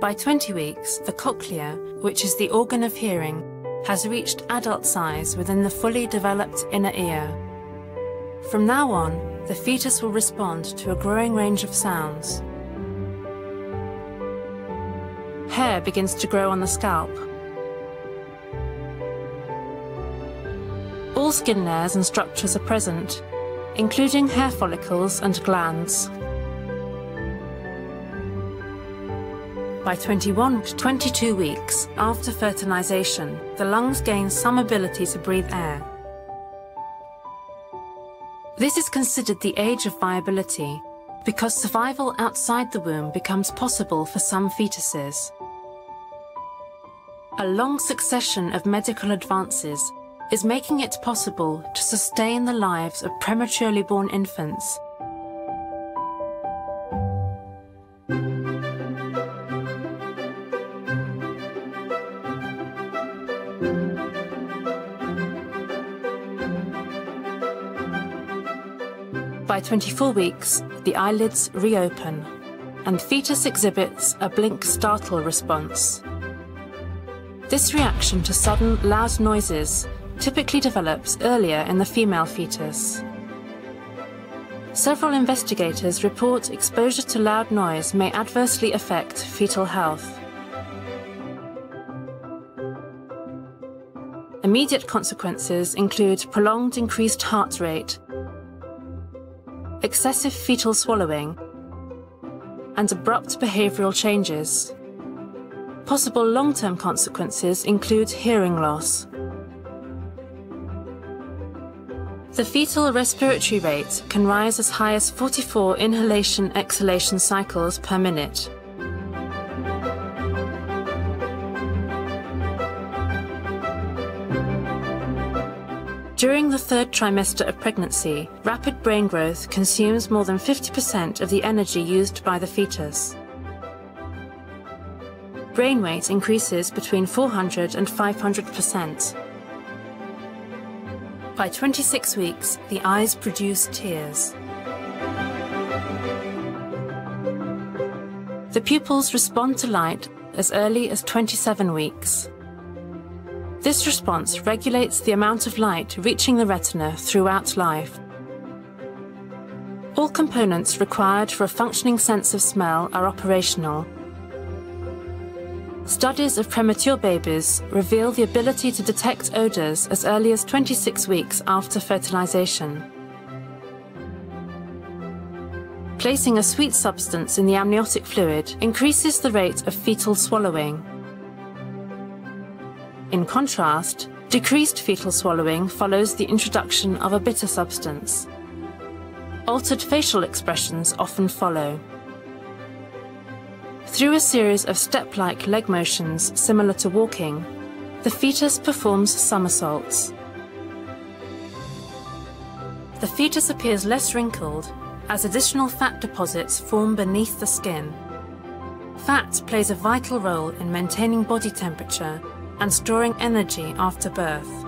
By 20 weeks, the cochlea, which is the organ of hearing, has reached adult size within the fully developed inner ear. From now on, the fetus will respond to a growing range of sounds. Hair begins to grow on the scalp. All skin layers and structures are present, including hair follicles and glands. By 21 to 22 weeks after fertilization, the lungs gain some ability to breathe air. This is considered the age of viability because survival outside the womb becomes possible for some fetuses. A long succession of medical advances is making it possible to sustain the lives of prematurely born infants. By 24 weeks, the eyelids reopen, and the fetus exhibits a blink-startle response. This reaction to sudden, loud noises typically develops earlier in the female fetus. Several investigators report exposure to loud noise may adversely affect fetal health. Immediate consequences include prolonged increased heart rate, excessive fetal swallowing, and abrupt behavioural changes. Possible long-term consequences include hearing loss. The fetal respiratory rate can rise as high as 44 inhalation-exhalation cycles per minute. During the third trimester of pregnancy, rapid brain growth consumes more than 50% of the energy used by the fetus. Brain weight increases between 400 and 500%. By 26 weeks, the eyes produce tears. The pupils respond to light as early as 27 weeks. This response regulates the amount of light reaching the retina throughout life. All components required for a functioning sense of smell are operational. Studies of premature babies reveal the ability to detect odors as early as 26 weeks after fertilization. Placing a sweet substance in the amniotic fluid increases the rate of fetal swallowing. In contrast, decreased fetal swallowing follows the introduction of a bitter substance. Altered facial expressions often follow. Through a series of step-like leg motions similar to walking, the fetus performs somersaults. The fetus appears less wrinkled as additional fat deposits form beneath the skin. Fat plays a vital role in maintaining body temperature and storing energy after birth.